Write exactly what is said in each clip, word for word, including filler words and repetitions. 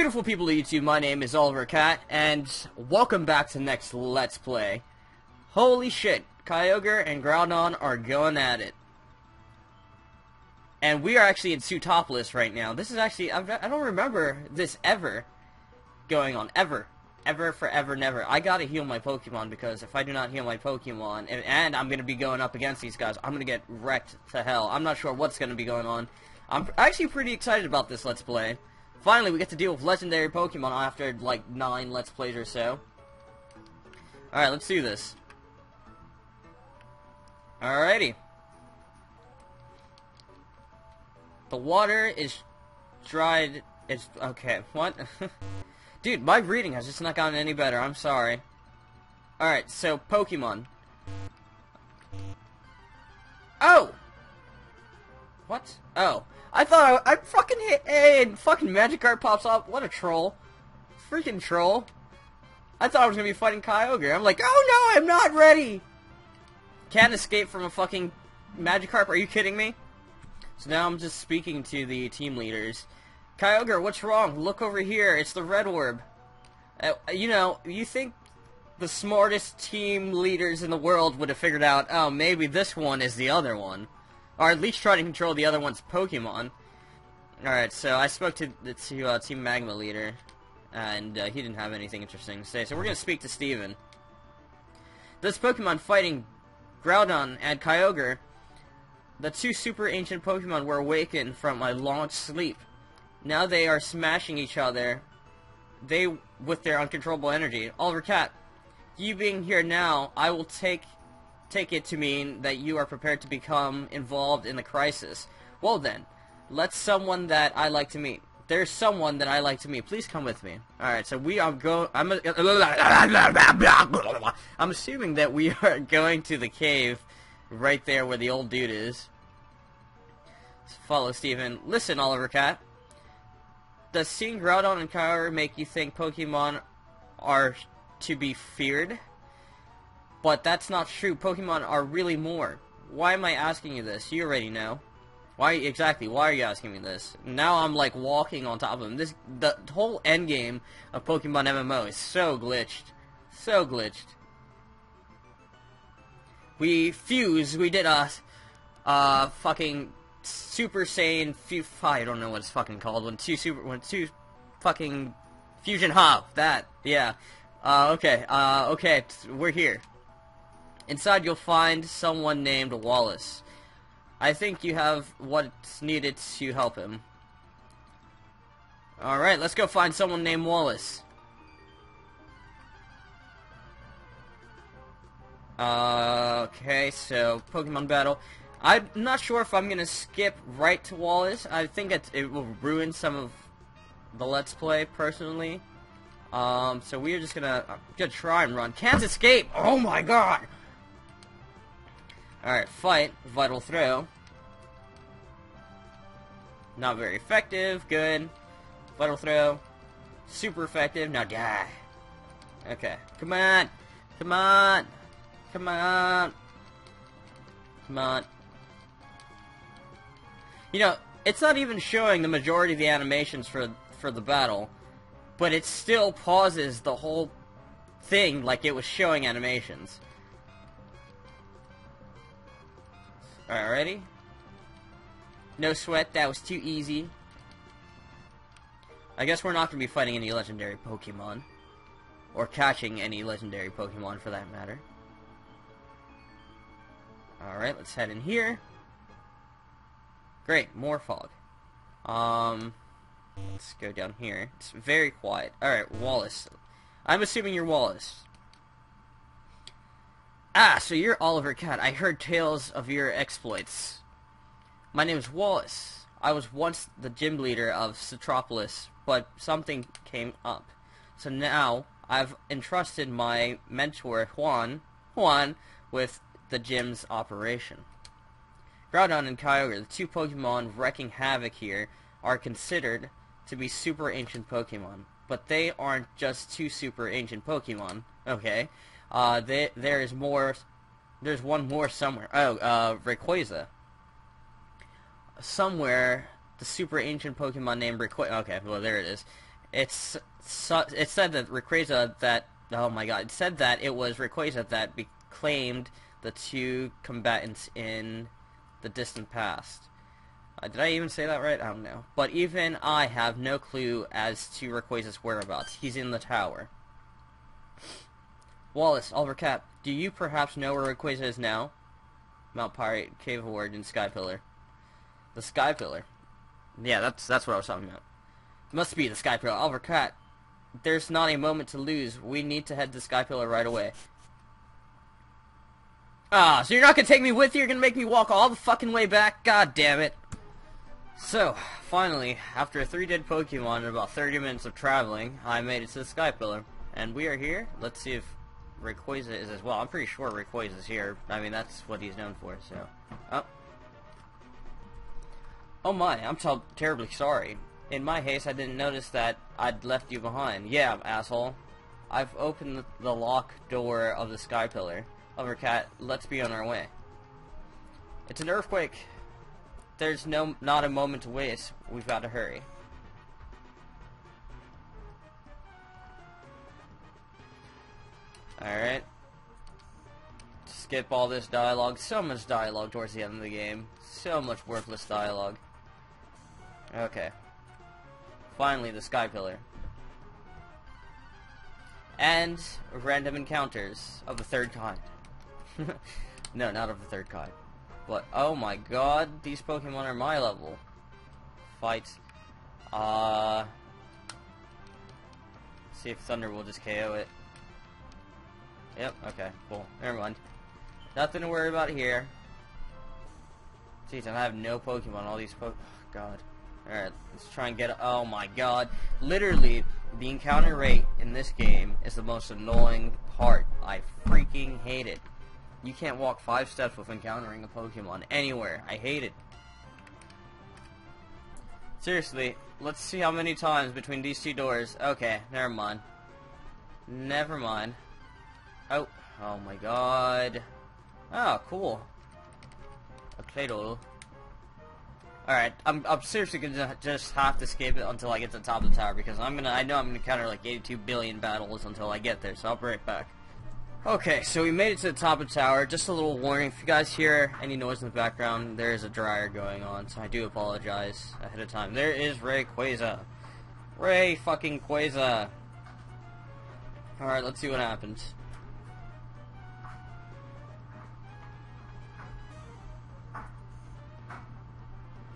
Beautiful people of YouTube, my name is OliverKatt, and welcome back to next Let's Play. Holy shit, Kyogre and Groudon are going at it. And we are actually in Sootopolis right now. This is actually, I don't remember this ever going on, ever. Ever, forever, never. I gotta heal my Pokemon, because if I do not heal my Pokemon, and, and I'm gonna be going up against these guys, I'm gonna get wrecked to hell. I'm not sure what's gonna be going on. I'm actually pretty excited about this Let's Play. Finally, we get to deal with legendary Pokemon after, like, nine Let's Plays or so. Alright, let's do this. Alrighty. The water is dried. It's... okay, what? Dude, my reading has just not gotten any better. I'm sorry. Alright, so, Pokemon. Oh! What? Oh. I thought I, I fucking hit A and fucking Magikarp pops up. What a troll. Freaking troll. I thought I was going to be fighting Kyogre. I'm like, oh no, I'm not ready. Can't escape from a fucking Magikarp. Are you kidding me? So now I'm just speaking to the team leaders. Kyogre, what's wrong? Look over here. It's the red orb. Uh, you know, you think the smartest team leaders in the world would have figured out, oh, maybe this one is the other one. Or at least try to control the other one's Pokemon. Alright, so I spoke to the to, uh, Team Magma leader, and uh, he didn't have anything interesting to say, so we're going to speak to Steven. This Pokemon fighting Groudon and Kyogre, the two super ancient Pokemon, were awakened from a long sleep. Now they are smashing each other they with their uncontrollable energy. OliverKatt, you being here now, I will take... take it to mean that you are prepared to become involved in the crisis. Well then, let's someone that I like to meet. There's someone that I like to meet. Please come with me. Alright, so we are go- I'm a I'm assuming that we are going to the cave right there where the old dude is. Follow Steven. Listen, OliverKatt. Does seeing Groudon and Kyogre make you think Pokemon are to be feared? But that's not true. Pokemon are really more. Why am I asking you this? You already know. Why exactly? Why are you asking me this? Now I'm like walking on top of him. This the whole end game of Pokemon M M O is so glitched, so glitched. We fuse. We did a, uh, fucking Super Saiyan. I don't know what it's fucking called. When two super, when two, fucking fusion hop. That yeah. Uh, okay. Uh, okay. We're here. Inside you'll find someone named Wallace. I think you have what's needed to help him. Alright, let's go find someone named Wallace. Uh, okay, so Pokemon battle. I'm not sure if I'm going to skip right to Wallace. I think it, it will ruin some of the Let's Play, personally. Um, so we're just going to try and run. Can't escape! Oh my god! Alright, fight, vital throw. Not very effective, good. Vital throw, super effective, now die. Okay, come on, come on, come on, come on. You know, it's not even showing the majority of the animations for, for the battle, but it still pauses the whole thing like it was showing animations. Alright, ready? No sweat, that was too easy. I guess we're not going to be fighting any legendary Pokemon. Or catching any legendary Pokemon, for that matter. Alright, let's head in here. Great, more fog. Um, let's go down here. It's very quiet. Alright, Wallace. I'm assuming you're Wallace. Ah, so you're OliverKatt. I heard tales of your exploits. My name is Wallace. I was once the gym leader of Cetropolis, but something came up. So now, I've entrusted my mentor, Juan, Juan with the gym's operation. Groudon and Kyogre, the two Pokemon wrecking havoc here, are considered to be super ancient Pokemon. But they aren't just two super ancient Pokemon, okay? Uh, they, there is more, there's one more somewhere. Oh, uh, Rayquaza. Somewhere, the super ancient Pokemon named Rayquaza, okay, well there it is, It's so, it said that Rayquaza that oh my god, it said that it was Rayquaza that be claimed the two combatants in the distant past. Uh, did I even say that right? I don't know. But even I have no clue as to Rayquaza's whereabouts. He's in the tower. Wallace, OliverKatt, do you perhaps know where Rayquaza is now? Mount Pirate, Cave of Origin, Sky Pillar. The Sky Pillar. Yeah, that's that's what I was talking about. Must be the Sky Pillar. OliverKatt, there's not a moment to lose. We need to head to Sky Pillar right away. Ah, so you're not gonna take me with you? You're gonna make me walk all the fucking way back? God damn it. So, finally, after three dead Pokemon and about thirty minutes of traveling, I made it to the Sky Pillar. And we are here. Let's see if Rayquaza is as well. I'm pretty sure Rayquaza's here. I mean, that's what he's known for, so. Oh. Oh my, I'm terribly sorry. In my haste, I didn't notice that I'd left you behind. Yeah, asshole. I've opened the lock door of the Sky Pillar. OliverKatt, let's be on our way. It's an earthquake. There's no, not a moment to waste. We've got to hurry. Alright. Skip all this dialogue. So much dialogue towards the end of the game. So much worthless dialogue. Okay. Finally, the Sky Pillar. And random encounters of the third kind. No, not of the third kind. But, oh my god, these Pokemon are my level. Fight. Uh, see if Thunder will just K O it. Yep, okay, cool. Never mind. Nothing to worry about here. Jeez, I have no Pokemon. All these Pokemon. Oh, god. Alright, let's try and get. Oh my god. Literally, the encounter rate in this game is the most annoying part. I freaking hate it. You can't walk five steps with encountering a Pokemon anywhere. I hate it. Seriously, let's see how many times between these two doors. Okay, never mind. Never mind. Oh, oh my god. Oh, cool. A Claydol. Alright, I'm, I'm seriously gonna just have to skip it until I get to the top of the tower, because I'm gonna, I know I'm gonna encounter like eighty-two billion battles until I get there, so I'll be right back. Okay, so we made it to the top of the tower. Just a little warning, if you guys hear any noise in the background, there is a dryer going on, so I do apologize ahead of time. There is Rayquaza. Ray fucking Quaza. Alright, let's see what happens.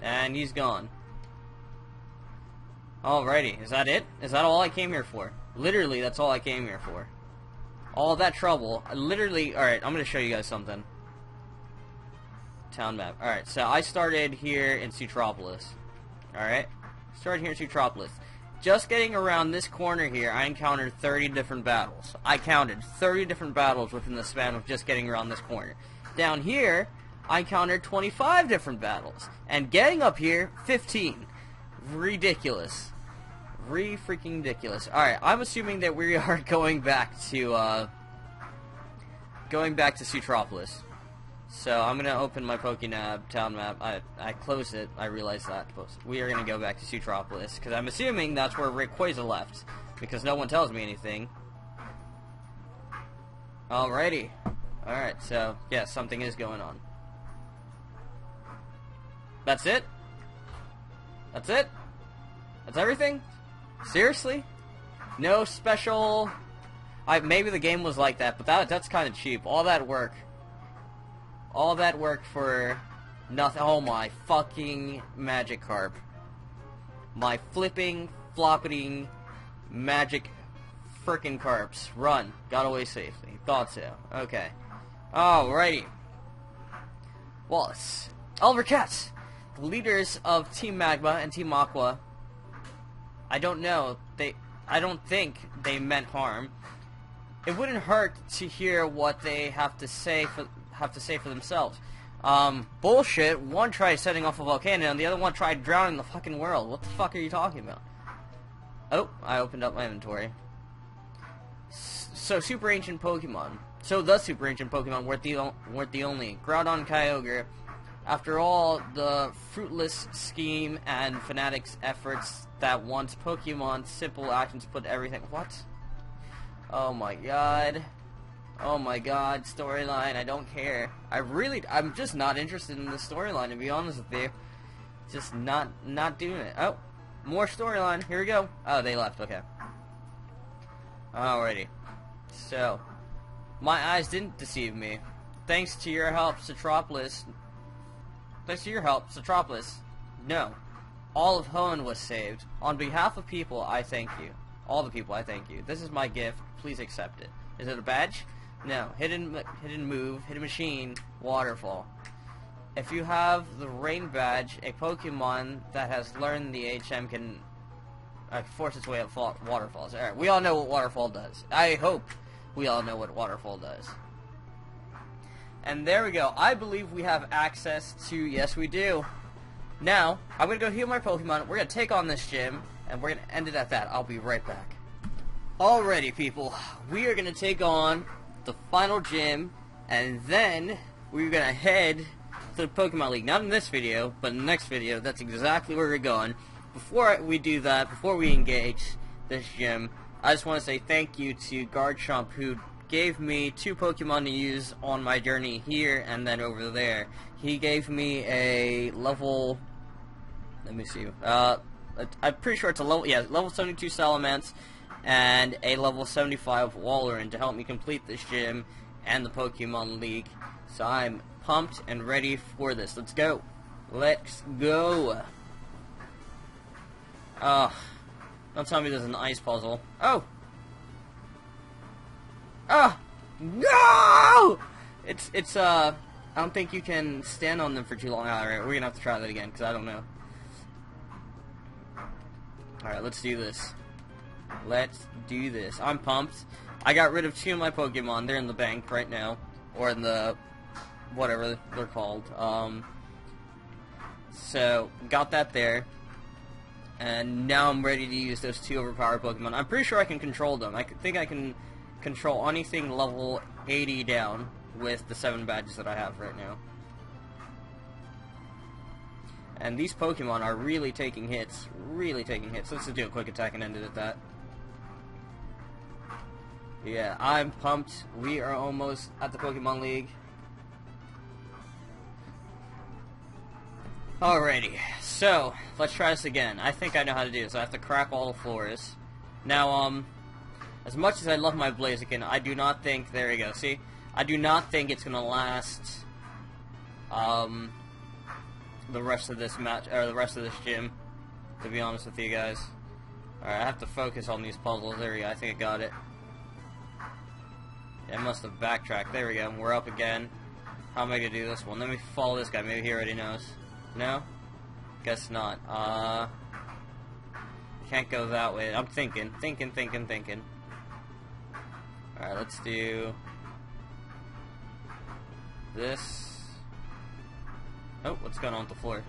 And he's gone. Alrighty, is that it? Is that all I came here for? Literally, that's all I came here for. All that trouble, I literally, alright, I'm going to show you guys something. Town map. Alright, so I started here in Cetropolis. Alright, started here in Cetropolis. Just getting around this corner here, I encountered thirty different battles. I counted thirty different battles within the span of just getting around this corner. Down here, I encountered twenty-five different battles. And getting up here, fifteen. Ridiculous. Re-freaking-diculous. Alright, I'm assuming that we are going back to, uh... going back to Cetropolis. So, I'm gonna open my PokéNab town map. I, I closed it. I realized that. We are gonna go back to Cetropolis, because I'm assuming that's where Rayquaza left. Because no one tells me anything. Alrighty. Alright, so, yeah, something is going on. That's it? That's it? That's everything? Seriously? No special... I, maybe the game was like that, but that that's kind of cheap. All that work. All that work for nothing. Oh my fucking Magikarp. My flipping, floppeting magic frickin' carps. Run. Got away safely. Thought so. Okay. Alrighty. Wallace. OliverKatt. The leaders of Team Magma and Team Aqua... I don't know, they, I don't think they meant harm. It wouldn't hurt to hear what they have to say for, have to say for themselves. Um, bullshit, one tried setting off a volcano and the other one tried drowning the fucking world. What the fuck are you talking about? Oh, I opened up my inventory. S so, super ancient Pokemon. So, the super ancient Pokemon weren't the, weren't the only. Groudon, Kyogre, After all, the fruitless scheme and Fnatic's efforts that once Pokemon's simple actions put everything... What? Oh my god. Oh my god, storyline, I don't care. I really... I'm just not interested in the storyline, to be honest with you. Just not, not doing it. Oh, more storyline. Here we go. Oh, they left. Okay. Alrighty. So, my eyes didn't deceive me. Thanks to your help, Cetropolis... Thanks to your help, Cetropolis, no, all of Hoenn was saved. On behalf of people, I thank you. All the people, I thank you. This is my gift. Please accept it. Is it a badge? No. Hidden, hidden move, hidden machine, waterfall. If you have the rain badge, a Pokemon that has learned the H M can uh, force its way up fall waterfalls. All right, we all know what waterfall does. I hope we all know what waterfall does. And there we go. I believe we have access to... Yes, we do. Now, I'm going to go heal my Pokemon. We're going to take on this gym, and we're going to end it at that. I'll be right back. Alrighty, people. We are going to take on the final gym, and then we're going to head to the Pokemon League. Not in this video, but in the next video. That's exactly where we're going. Before we do that, before we engage this gym, I just want to say thank you to Garchomp, who... gave me two Pokemon to use on my journey here and then over there. He gave me a level... Let me see. Uh, I'm pretty sure it's a level... Yeah, level seventy-two Salamence and a level seventy-five Walrein to help me complete this gym and the Pokemon League. So I'm pumped and ready for this. Let's go. Let's go. Uh, don't tell me there's an ice puzzle. Oh! Ah! No! It's, it's, uh, I don't think you can stand on them for too long. Alright, we're gonna have to try that again, because I don't know. Alright, let's do this. Let's do this. I'm pumped. I got rid of two of my Pokemon. They're in the bank right now. Or in the, whatever they're called. Um, so, got that there. And now I'm ready to use those two overpowered Pokemon. I'm pretty sure I can control them. I think I can... control anything level eighty down with the seven badges that I have right now. And these Pokemon are really taking hits. Really taking hits. Let's just do a quick attack and end it at that. Yeah, I'm pumped. We are almost at the Pokemon League. Alrighty. So, let's try this again. I think I know how to do this. I have to crack all the floors. Now, um... as much as I love my Blaziken, I do not think... There you go, see? I do not think it's going to last um, the rest of this match, or the rest of this gym, to be honest with you guys. Alright, I have to focus on these puzzles. There we go, I think I got it. Yeah, I must have backtracked. There we go, we're up again. How am I going to do this one? Let me follow this guy. Maybe he already knows. No? Guess not. Uh, can't go that way. I'm thinking, thinking, thinking, thinking. Alright, let's do this. Oh, what's going on with the floor?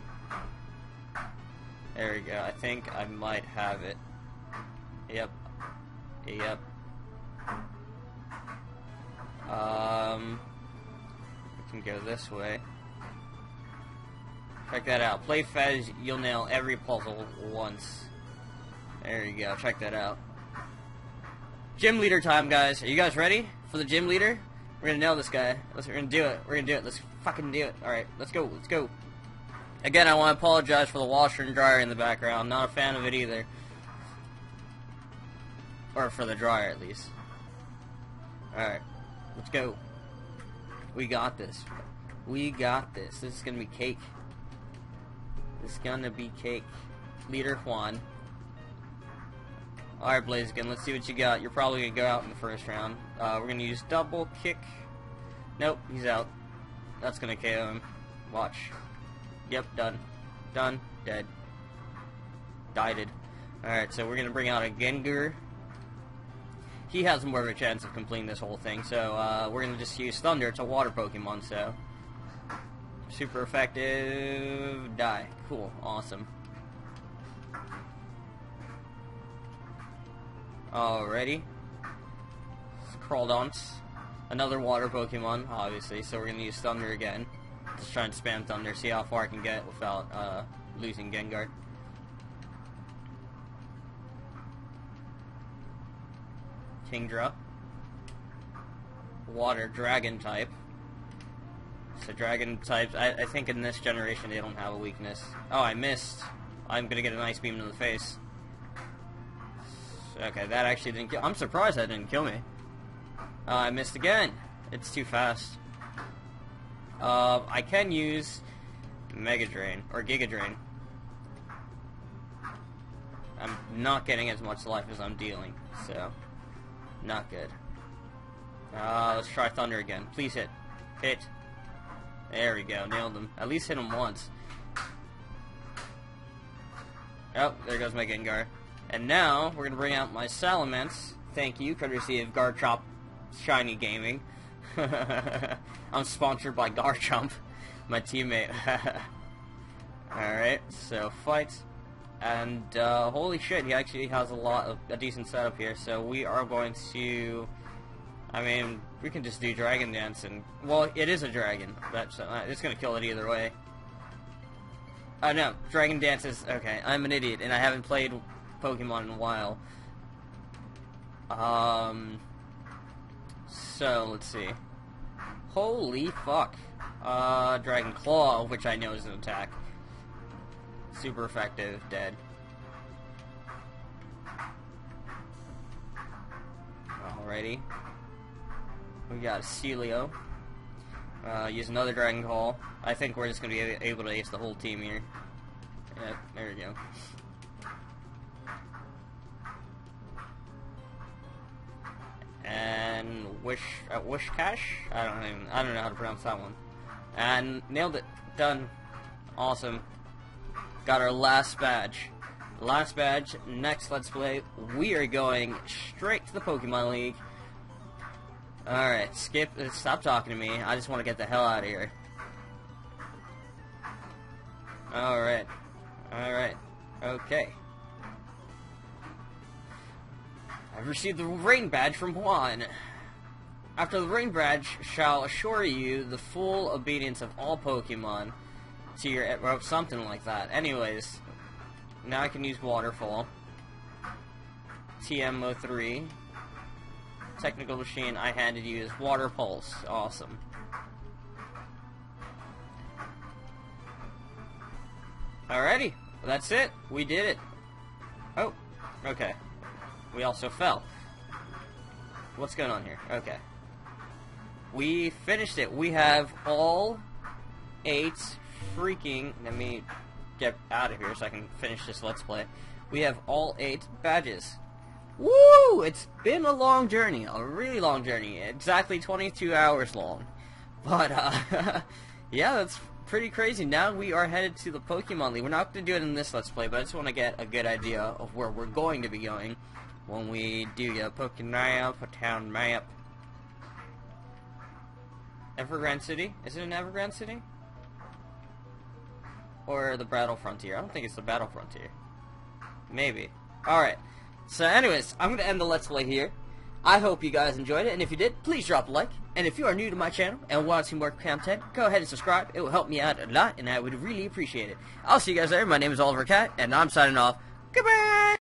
There we go. I think I might have it. Yep. Yep. Um, we can go this way. Check that out. Play Fez, you'll nail every puzzle once. There you go. Check that out. Gym leader time, guys. Are you guys ready for the gym leader? We're gonna nail this guy. Let's, we're gonna do it. We're gonna do it. Let's fucking do it. Alright, let's go. Let's go. Again, I want to apologize for the washer and dryer in the background. I'm not a fan of it either. Or for the dryer, at least. Alright, let's go. We got this. We got this. This is gonna be cake. This is gonna be cake. Leader Juan. Alright, Blaziken, let's see what you got. You're probably going to go out in the first round. Uh, we're going to use double kick. Nope, he's out. That's going to K O him. Watch. Yep, done. Done. Dead. Died. Alright, so we're going to bring out a Gengar. He has more of a chance of completing this whole thing, so uh, we're going to just use Thunder. It's a water Pokemon, so... super effective. Die. Cool. Awesome. Alrighty. Crawdaunt. Another water Pokemon, obviously, so we're going to use Thunder again. Just trying to spam Thunder, see how far I can get without uh, losing Gengar. Kingdra. Water Dragon type. So Dragon types, I, I think in this generation they don't have a weakness. Oh, I missed. I'm gonna get an Ice Beam to the face. So, okay, that actually didn't kill. I'm surprised that didn't kill me. Uh, I missed again. It's too fast. Uh, I can use Mega Drain, or Giga Drain. I'm not getting as much life as I'm dealing, so not good. Uh, let's try Thunder again. Please hit. Hit. There we go, nailed him. At least hit him once. Oh, there goes my Gengar. And now, we're going to bring out my Salamence. Thank you, courtesy of Garchomp Shiny Gaming. I'm sponsored by Garchomp, my teammate. Alright, so fight. And, uh, holy shit, he actually has a lot of, a decent setup here. So we are going to, I mean, we can just do Dragon Dance and, well, it is a dragon. That's, uh, it's gonna kill it either way. Oh no, Dragon Dance is, okay, I'm an idiot and I haven't played Pokemon in a while. Um... So, let's see. Holy fuck. Uh, Dragon Claw, which I know is an attack. Super effective, dead. Alrighty. We got Sealeo. Uh, use another Dragon Claw. I think we're just gonna be able to ace the whole team here. Yep, there we go. And Wish, uh, Wish Cash? I don't even, I don't know how to pronounce that one. And nailed it. Done. Awesome. Got our last badge. Last badge. Next Let's Play, we are going straight to the Pokemon League. All right, skip. Stop talking to me. I just want to get the hell out of here. All right. All right. Okay. I've received the Rain Badge from Juan. After the Rain Badge, shall assure you the full obedience of all Pokemon to your... or something like that. Anyways, now I can use Waterfall. T M zero three. Technical Machine I handed you is Water Pulse. Awesome. Alrighty. Well, that's it. We did it. Oh. Okay. We also fell. What's going on here? Okay. We finished it. We have all eight freaking... Let me get out of here so I can finish this Let's Play. We have all eight badges. Woo! It's been a long journey. A really long journey. Exactly twenty-two hours long. But, uh... yeah, that's pretty crazy. Now we are headed to the Pokemon League. We're not going to do it in this Let's Play, but I just want to get a good idea of where we're going to be going when we do a Pokemap, a town map. Evergrande City? Is it an Evergrande City? Or the Battle Frontier? I don't think it's the Battle Frontier. Maybe. Alright. So anyways, I'm going to end the Let's Play here. I hope you guys enjoyed it, and if you did, please drop a like. And if you are new to my channel and want to see more content, go ahead and subscribe. It will help me out a lot, and I would really appreciate it. I'll see you guys later. My name is OliverKatt, and I'm signing off. Goodbye!